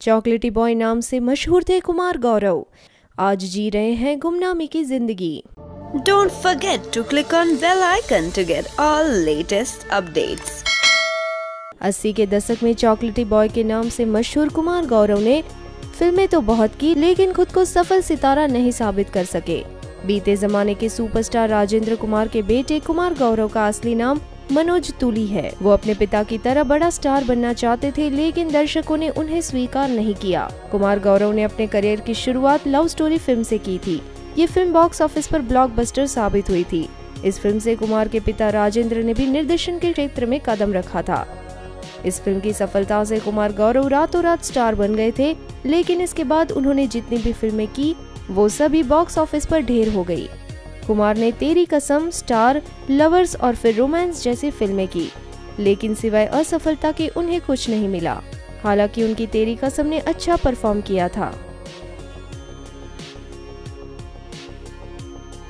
चॉकलेटी बॉय नाम से मशहूर थे कुमार गौरव। आज जी रहे हैं गुमनामी की जिंदगी। Don't forget to click on bell icon to get all latest updates. 80 के दशक में चॉकलेटी बॉय के नाम से मशहूर कुमार गौरव ने फिल्में तो बहुत की, लेकिन खुद को सफल सितारा नहीं साबित कर सके। बीते जमाने के सुपरस्टार राजेंद्र कुमार के बेटे कुमार गौरव का असली नाम मनोज तुली है। वो अपने पिता की तरह बड़ा स्टार बनना चाहते थे, लेकिन दर्शकों ने उन्हें स्वीकार नहीं किया। कुमार गौरव ने अपने करियर की शुरुआत लव स्टोरी फिल्म से की थी। ये फिल्म बॉक्स ऑफिस पर ब्लॉकबस्टर साबित हुई थी। इस फिल्म से कुमार के पिता राजेंद्र ने भी निर्देशन के क्षेत्र में कदम रखा था। इस फिल्म की सफलता से कुमार गौरव रातों रात स्टार बन गए थे, लेकिन इसके बाद उन्होंने जितनी भी फिल्में की वो सभी बॉक्स ऑफिस पर ढेर हो गई। कुमार ने तेरी कसम, स्टार, लवर्स और फिर रोमांस जैसी फिल्में की, लेकिन सिवाय असफलता के उन्हें कुछ नहीं मिला। हालांकि उनकी तेरी कसम ने अच्छा परफॉर्म किया था।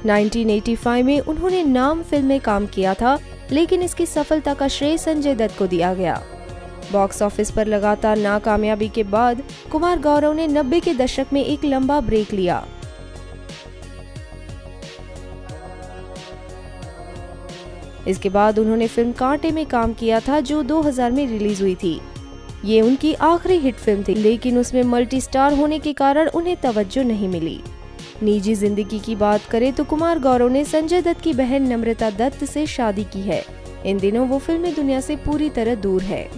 1985 में उन्होंने नाम फिल्म में काम किया था, लेकिन इसकी सफलता का श्रेय संजय दत्त को दिया गया। बॉक्स ऑफिस पर लगातार नाकामयाबी के बाद कुमार गौरव ने 90 के दशक में एक लंबा ब्रेक लिया। इसके बाद उन्होंने फिल्म कांटे में काम किया था, जो 2000 में रिलीज हुई थी। ये उनकी आखिरी हिट फिल्म थी, लेकिन उसमें मल्टी स्टार होने के कारण उन्हें तवज्जो नहीं मिली। निजी जिंदगी की बात करें तो कुमार गौरव ने संजय दत्त की बहन नम्रता दत्त से शादी की है। इन दिनों वो फिल्मी दुनिया से पूरी तरह दूर है।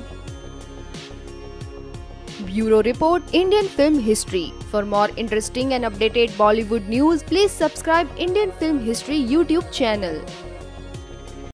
Bureau report, Indian film history. For more interesting and updated Bollywood news, please subscribe Indian film history YouTube channel.